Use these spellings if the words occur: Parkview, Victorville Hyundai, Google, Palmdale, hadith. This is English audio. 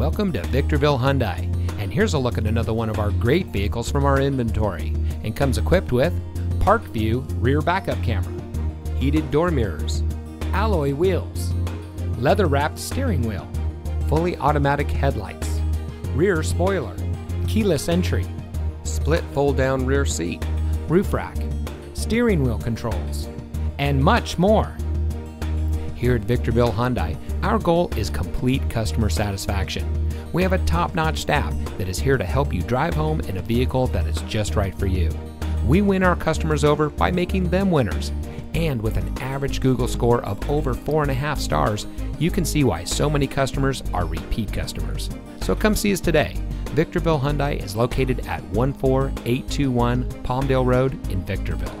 Welcome to Victorville Hyundai, and here's a look at another one of our great vehicles from our inventory, and comes equipped with Parkview rear backup camera, heated door mirrors, alloy wheels, leather-wrapped steering wheel, fully automatic headlights, rear spoiler, keyless entry, split fold-down rear seat, roof rack, steering wheel controls, and much more. Here at Victorville Hyundai, our goal is complete customer satisfaction. We have a top-notch staff that is here to help you drive home in a vehicle that is just right for you. We win our customers over by making them winners. And with an average Google score of over 4.5 stars, you can see why so many customers are repeat customers. So come see us today. Victorville Hyundai is located at 14821 Palmdale Road in Victorville.